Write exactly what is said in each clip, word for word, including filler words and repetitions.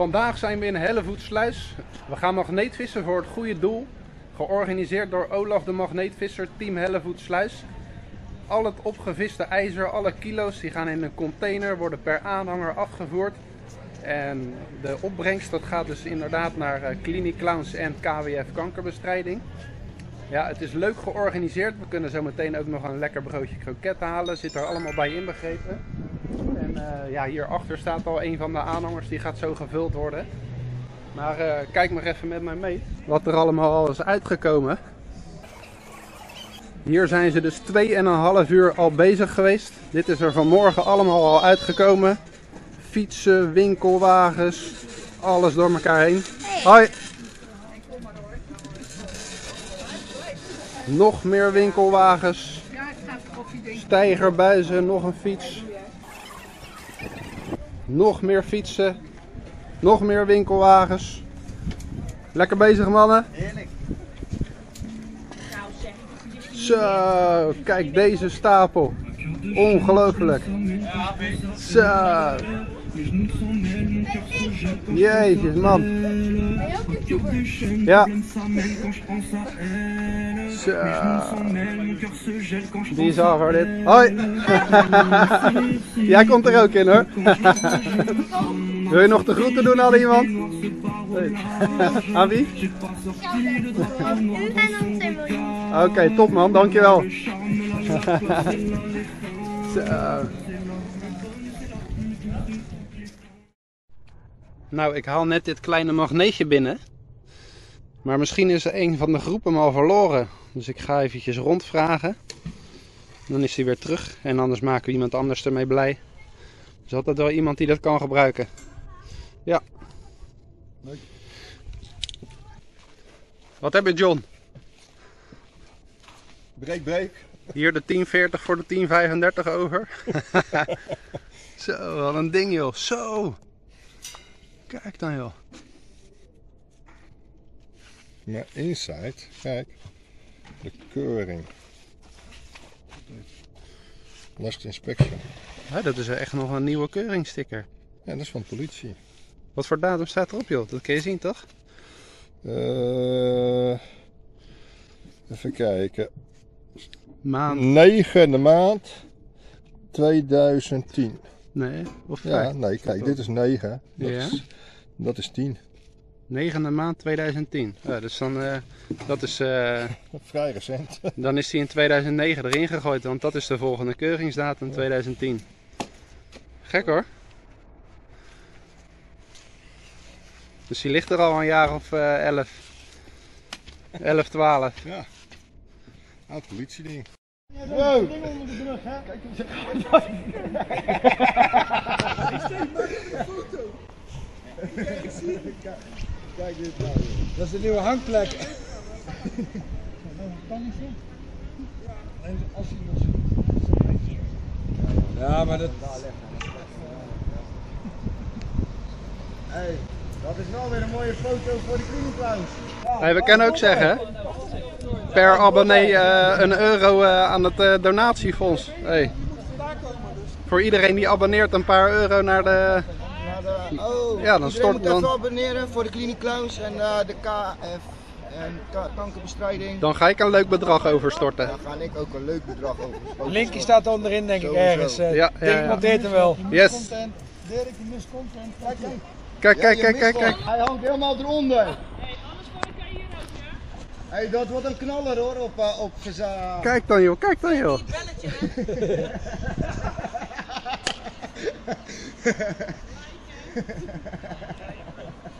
Vandaag zijn we in Hellevoetsluis. We gaan magneetvissen voor het goede doel. Georganiseerd door Olaf de Magneetvisser Team Hellevoetsluis. Al het opgeviste ijzer, alle kilo's, die gaan in een container, worden per aanhanger afgevoerd. En de opbrengst, dat gaat dus inderdaad naar CliniClowns en K W F kankerbestrijding. Ja, het is leuk georganiseerd. We kunnen zo meteen ook nog een lekker broodje kroket halen. Zit er allemaal bij inbegrepen. En uh, ja, hierachter staat al een van de aanhangers, die gaat zo gevuld worden. Maar uh, kijk maar even met mij mee wat er allemaal al is uitgekomen. Hier zijn ze dus twee en een half uur al bezig geweest. Dit is er vanmorgen allemaal al uitgekomen. Fietsen, winkelwagens, alles door elkaar heen. Hey. Hoi! Nog meer winkelwagens, stijgerbuizen, nog een fiets. Nog meer fietsen, nog meer winkelwagens. Lekker bezig, mannen. Heerlijk. Zo, kijk deze stapel. Ongelooflijk. Zo. Jezus, man. Ja. Zo. Bizar hoor dit. Hoi. Jij komt er ook in hoor. Wil je nog de groeten doen aan iemand? Nee. Aan wie? Oké, okay, top man, dankjewel. Zo. Nou, ik haal net dit kleine magneetje binnen. Maar misschien is er een van de groepen al verloren. Dus ik ga eventjes rondvragen. Dan is hij weer terug. En anders maken we iemand anders ermee blij. Er is altijd wel iemand die dat kan gebruiken. Ja. Leuk. Wat heb je, John? Breek, breek. Hier de tien veertig voor de tien vijfendertig over. Zo, wat een ding joh. Zo. Kijk dan joh. Maar inside, kijk, de keuring. Last inspection. Ja, dat is echt nog een nieuwe keuringsticker. Ja, dat is van de politie. Wat voor datum staat erop joh? Dat kun je zien toch? Uh, even kijken. Maand. negende maand tweeduizend tien. Nee, of vijf? Ja, nee, kijk, dit is negen. Dat, ja. is, dat is tien. negende maand tweeduizend tien. Ja, dus dan, uh, dat is... Uh, vrij recent. Dan is die in tweeduizend negen erin gegooid, want dat is de volgende keuringsdatum, tweeduizend tien. Gek hoor. Dus die ligt er al een jaar of uh, elf, twaalf. Ja. Oud politieding. Wow! Kijk onder de brug, hè? Kijk hoe ze gaan. Kijk dit nou. Dat is de nieuwe hangplek. En als hij nog zo. Ja, maar dat. Hey, dat is wel weer een mooie foto voor de CliniClowns. Hey, we kunnen ook zeggen. Per abonnee uh, een euro uh, aan het uh, donatiefonds. Hey. Voor iedereen die abonneert een paar euro naar de... Oh, ja, dan stort dan... even abonneren voor de CliniClowns en uh, de K F en kankerbestrijding. Dan ga ik een leuk bedrag overstorten. Dan ga ik ook een leuk bedrag overstorten. Linkje staat onderin denk ik ergens. Uh, ja, ja, ja. Ik deed hem wel. Yes. Dirk, je mist content. Kijk, kijk, kijk, kijk, kijk, kijk. Hij hangt helemaal eronder. Hé, hey, dat wordt een knaller hoor, op, uh, op gezaag. Kijk dan joh, kijk dan joh.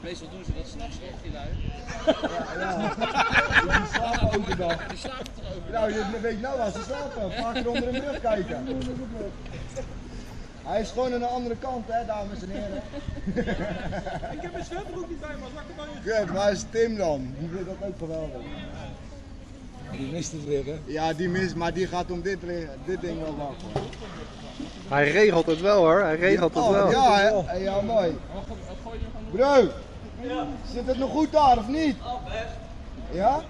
Meestal doen ze dat s'nachts echt die lui. Ja, ja. Die slapen ook de dag. Die slapen toch ook. Nou, je weet nou waar ze slapen. Vaker onder een brug kijken. Hij is gewoon aan de andere kant, hè, dames en heren. Ik heb een zwembroek niet bij me, wat kan je? Kijk, waar is Tim dan? Die vindt dat ook geweldig. Die mist het weer, hè? Ja, die mist, maar die gaat om dit, dit ding wel wachten. Hij regelt het wel, hoor. Hij regelt het oh, wel. Ja, hè? Ja, mooi. Bro, zit het nog goed daar, of niet? Ja?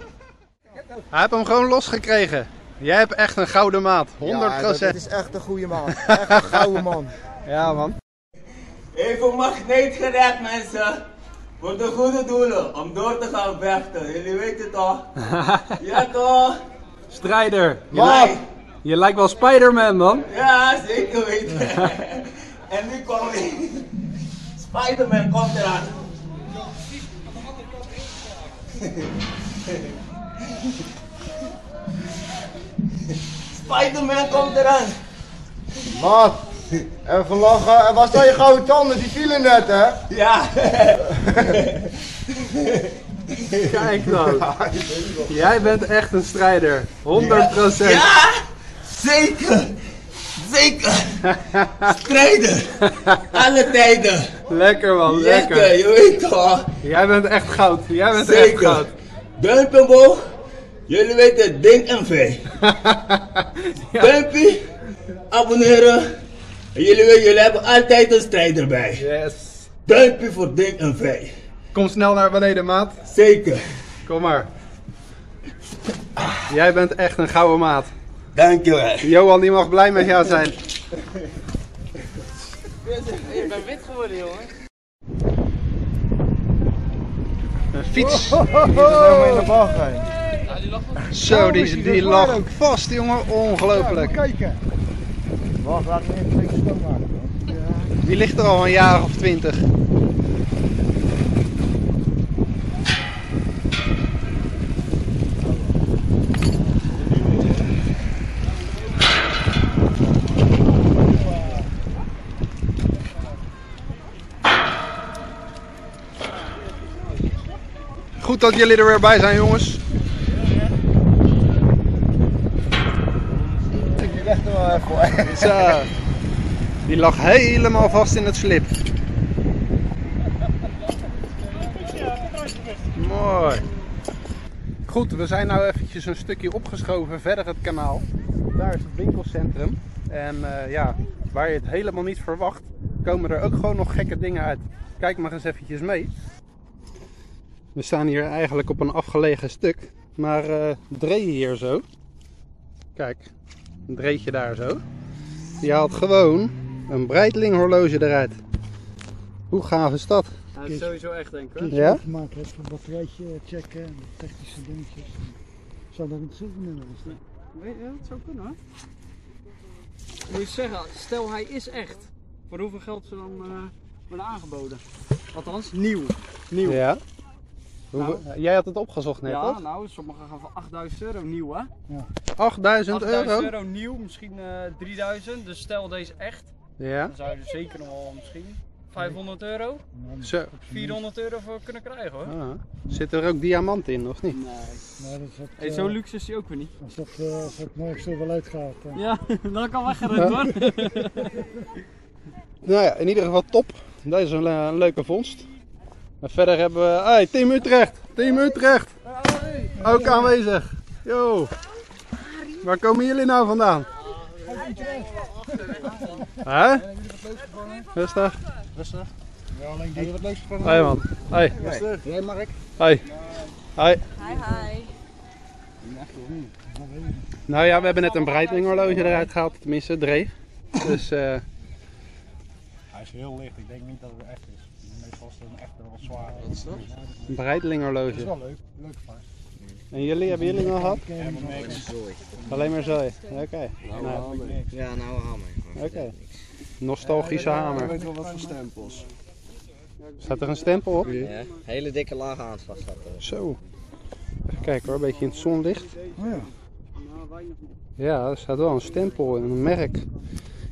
Hij heeft hem gewoon losgekregen. Jij hebt echt een gouden maat, honderd procent. Ja, dit is echt een goede man. Echt een gouden man. Ja, man. Even magneet gered, mensen. Voor de goede doelen, om door te gaan vechten. Jullie weten toch? Ja toch? Strijder. Je, lijkt, je lijkt wel Spider-Man, man. Ja, zeker weten. En nu komt hij. Spider-Man komt eraan. Spider-Man komt eraan. Maat, even lachen. En waar zijn je gouden tanden? Die vielen net, hè? Ja. Kijk dan. Jij bent echt een strijder. honderd procent. Ja, zeker. Zeker. Strijder. Alle tijden. Lekker man, lekker. Lekker, je weet toch. Jij bent echt goud. Jij bent zeker. Echt goud. Duimpelboog. Jullie weten ding en vee. Ja. Duimpie, abonneren. En jullie weten, jullie hebben altijd een strijder bij. Yes. Duimpje voor ding en vee. Kom snel naar beneden, maat. Zeker. Kom maar. Jij bent echt een gouden maat. Dankjewel. Johan, die mag blij met jou zijn. Je bent wit geworden, jongen. Een fiets. Die is helemaal in de bal gegaan. Zo, die, die lag ook vast, jongen. Ongelooflijk. Wacht, laat me even een beetje schoonmaken. Die ligt er al een jaar of twintig. Goed dat jullie er weer bij zijn, jongens. Die legt er wel even voor. Zo. Die lag helemaal vast in het slip. Mooi. Goed, we zijn nou eventjes een stukje opgeschoven verder het kanaal. Daar is het winkelcentrum. En uh, ja, waar je het helemaal niet verwacht, komen er ook gewoon nog gekke dingen uit. Kijk maar eens eventjes mee. We staan hier eigenlijk op een afgelegen stuk, maar uh, Dree hier zo, kijk, een dreetje daar zo, die haalt gewoon een Breitling horloge eruit. Hoe gaaf is dat? Ja, dat is sowieso echt, denk ik. Ja? Gemaakt heeft voor batterijtje checken, technische dingetjes. Zou daar niet zoveel nummer in staan? Weet je, dat zou kunnen hoor. Moet je zeggen, stel hij is echt, voor hoeveel geld ze dan uh, worden aangeboden? Althans, nieuw. Nieuw. Ja. Nou, jij had het opgezocht net, ja, toch? Nou, sommigen gaan voor achtduizend euro nieuw, hè? Ja. achtduizend euro? achtduizend euro nieuw, misschien uh, drieduizend. Dus stel deze echt, ja. Dan zou je er zeker nog wel misschien vijfhonderd euro, zo. vierhonderd euro voor kunnen krijgen, hoor. Ah. Zit er ook diamant in, of niet? Nee. Nee, dat is het, hey, zo luxe is die ook weer niet. Als dat uh, als het nergens zo wel uitgaat. Dan... Ja, dan kan weggerend, hoor. Nou ja, in ieder geval top. Deze is een, een leuke vondst. En verder hebben we, hey, Team Utrecht, Team Utrecht, ook aanwezig. Yo, waar komen jullie nou vandaan? Hè? Rustig. Rustig. Ja, alleen die wat leuks gevonden. Hoi man. Hoi. Rustig. Jij Mark. Hoi. Hoi. Hi hi. Nou ja, we hebben net een Breitling horloge eruit gehaald, tenminste Dree. Dus. Uh... Hij is heel licht. Ik denk niet dat het echt is. Echt wel zwaar. Wat is dat? Een Breitling horloge. Dat is wel leuk. Leuk vaart. En jullie, hebben jullie nog gehad? Alleen maar zooi. Alleen maar zooi. Oké. Okay. Nou, nou, ja, nou hamer. Oké. Okay. Nostalgische hamer. Ik weet wel wat voor stempels. Staat er een stempel op? Ja. Hele dikke laag aan vast. Zo. Even kijken hoor, een beetje in het zonlicht. Oh ja. Ja, er staat wel een stempel en een merk.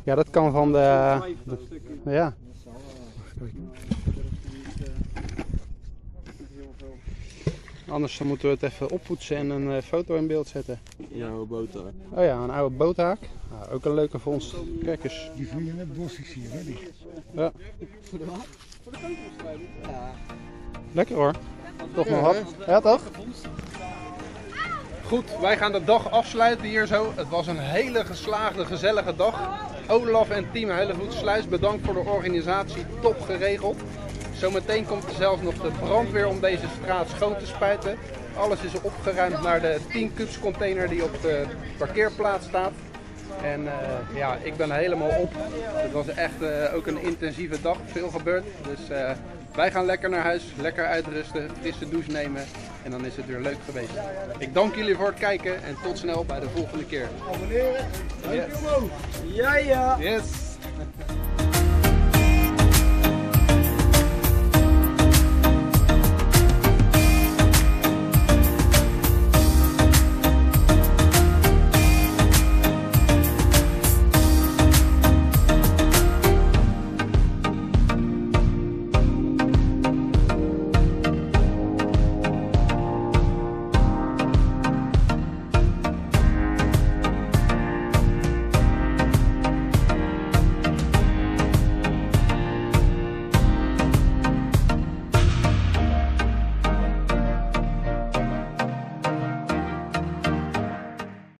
Ja, dat kan van de... de ja. Anders dan moeten we het even oppoetsen en een foto in beeld zetten. Een oude boothaak. Oh ja, een oude boothaak. Nou, ook een leuke vondst. Kijk eens. Die vliegen in het bos, ik zie je niet. Ja. Voor de keukenbeschrijving. Ja. Lekker hoor. Toch nog wat. Ja toch? Goed, wij gaan de dag afsluiten hier zo. Het was een hele geslaagde, gezellige dag. Olaf en Team Hellevoetsluis, bedankt voor de organisatie. Top geregeld. Zometeen komt er zelfs nog de brandweer om deze straat schoon te spuiten. Alles is opgeruimd naar de tien kubus container die op de parkeerplaats staat. En uh, ja, ik ben helemaal op. Het was echt uh, ook een intensieve dag, veel gebeurd. Dus uh, wij gaan lekker naar huis, lekker uitrusten, frisse douche nemen. En dan is het weer leuk geweest. Ik dank jullie voor het kijken en tot snel bij de volgende keer. Abonneren. Yes. Ja, ja. Yes.